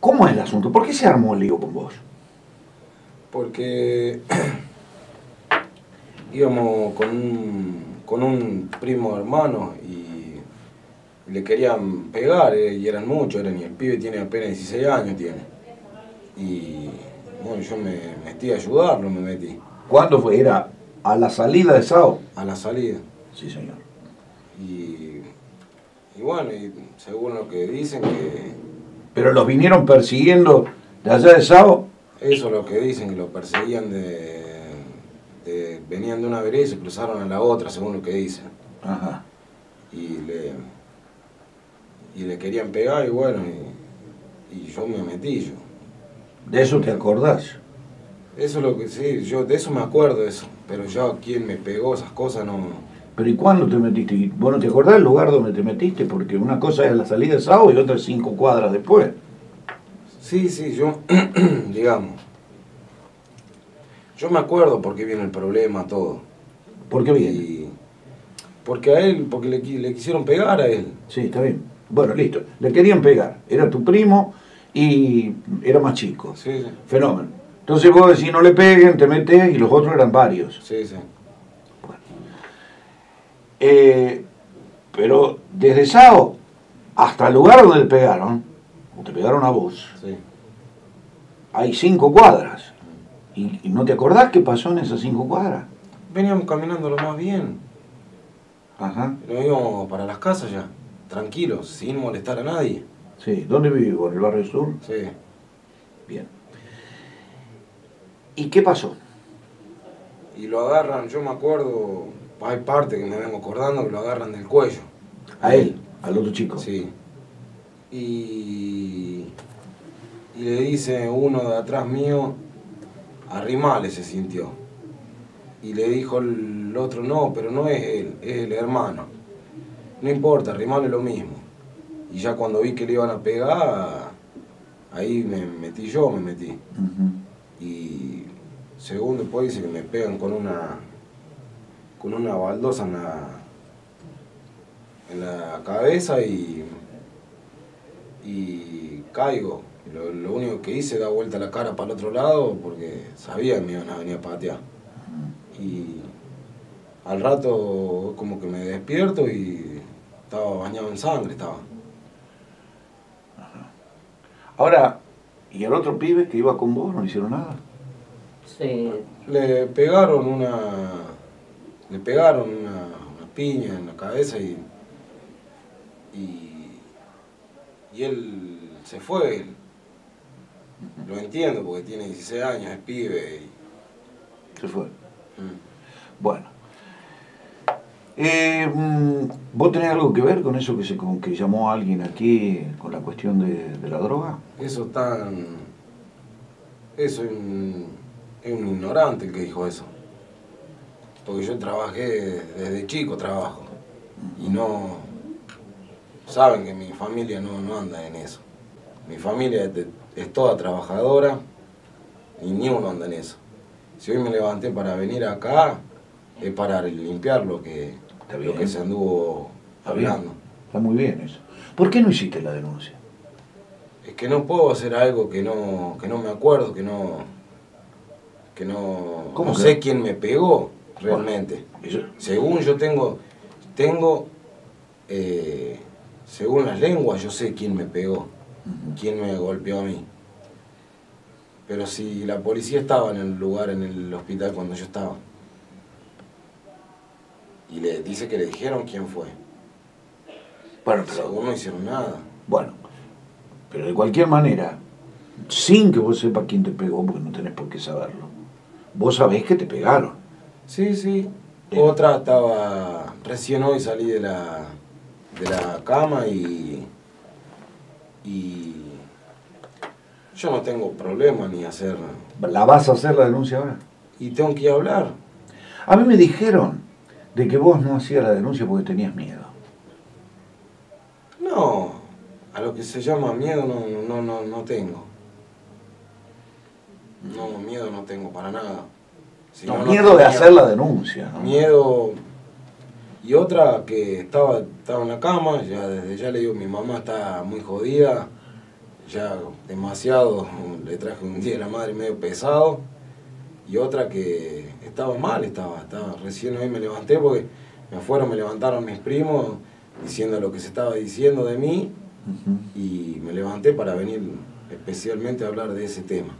¿Cómo es el asunto? ¿Por qué se armó el lío con vos? Porque íbamos con un primo hermano y le querían pegar, y eran muchos, y el pibe tiene apenas 16 años. Y bueno, yo me metí a ayudarlo, me metí. ¿Cuándo fue? ¿Era a la salida de Sao? A la salida. Sí, señor. Y bueno, y según lo que dicen que... ¿Pero los vinieron persiguiendo de allá de Sao? Eso es lo que dicen, que los perseguían de venían de una vereda y se cruzaron a la otra, según lo que dicen. Ajá. Y le querían pegar y bueno, y yo me metí yo. ¿De eso te acordás? Eso es lo que sí, yo de eso me acuerdo, eso. Pero yo a quién me pegó esas cosas no... ¿Pero y cuándo te metiste? ¿Y vos no te acordás del lugar donde te metiste? Porque una cosa es la salida de Sao y otra es 5 cuadras después. Sí, sí, yo, digamos, yo me acuerdo por qué viene el problema, todo. ¿Por qué viene? Porque a él, porque le quisieron pegar a él. Sí, está bien. Bueno, listo. Le querían pegar. Era tu primo y era más chico. Sí, sí. Fenómeno. Entonces vos decís, no le peguen, te metés, y los otros eran varios. Sí, sí. Bueno. Pero desde Sao hasta el lugar donde le pegaron, o te pegaron a vos, sí, hay 5 cuadras. ¿Y no te acordás qué pasó en esas 5 cuadras? Veníamos caminando lo más bien. Ajá. Nos íbamos para las casas ya, tranquilos, sin molestar a nadie. Sí. ¿Dónde vivo? ¿En el barrio sur? Sí. Bien. ¿Y qué pasó? Y lo agarran, yo me acuerdo, hay parte que me vengo acordando que lo agarran del cuello. ¿A él? ¿Al otro chico? Sí. Y le dice uno de atrás mío, arrimale, se sintió. Y le dijo el otro, no, pero no es él, es el hermano. No importa, arrimale lo mismo. Y ya cuando vi que le iban a pegar, ahí me metí. Uh-huh. Y según después dice que me pegan con una baldosa en la cabeza y caigo. Lo único que hice da vuelta la cara para el otro lado porque sabía que me iban a venir a patear. Y al rato como que me despierto y estaba bañado en sangre, estaba. Ajá. Ahora, ¿y el otro pibe que iba con vos no le hicieron nada? Sí. Le pegaron una piña en la cabeza y él se fue. Él. Lo entiendo porque tiene 16 años, es pibe. Se fue. Bueno. ¿Vos tenés algo que ver con eso que llamó alguien aquí con la cuestión de la droga? Eso es un ignorante el que dijo eso. Porque yo trabajé, desde chico trabajo. Y no... Saben que mi familia no anda en eso. Mi familia es toda trabajadora y ni uno anda en eso. Si hoy me levanté para venir acá, es para limpiar lo que se anduvo hablando. Está muy bien eso. ¿Por qué no hiciste la denuncia? Es que no puedo hacer algo que no me acuerdo, que no... ¿Cómo no que? Sé quién me pegó realmente. Bueno, según yo tengo según las lenguas, yo sé quién me pegó, quién me golpeó a mí. Pero si la policía estaba en el lugar, en el hospital cuando yo estaba, y le dice que le dijeron quién fue. Bueno, pero según no hicieron nada. Bueno, pero de cualquier manera, sin que vos sepas quién te pegó, porque no tenés por qué saberlo, vos sabés que te pegaron. Sí, sí. Otra estaba... Recién hoy salí de la cama y yo no tengo problema ni hacer... ¿La vas a hacer la denuncia ahora? Y tengo que ir a hablar. A mí me dijeron de que vos no hacías la denuncia porque tenías miedo. No, a lo que se llama miedo no tengo. No, miedo no tengo para nada. Sino miedo de hacer la denuncia, ¿no? Miedo. Y otra que estaba en la cama, ya desde ya le digo, mi mamá está muy jodida, ya demasiado, le traje un día de la madre medio pesado. Y otra que estaba mal, recién hoy me levanté porque me levantaron mis primos diciendo lo que se estaba diciendo de mí. Y me levanté para venir especialmente a hablar de ese tema.